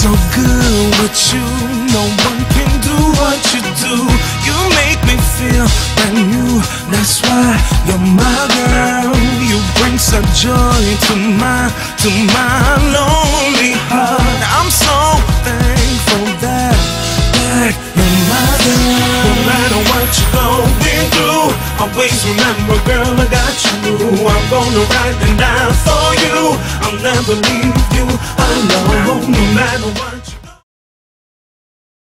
so good with you. No one can do what you do. You make me feel brand new. That's why you're my girl. You bring such joy to my lonely heart. I'm so thankful that you're my girl. No matter what you're going through, always remember, girl, I got you. I'm gonna ride and die for you. I'll never leave you alone, no matter what.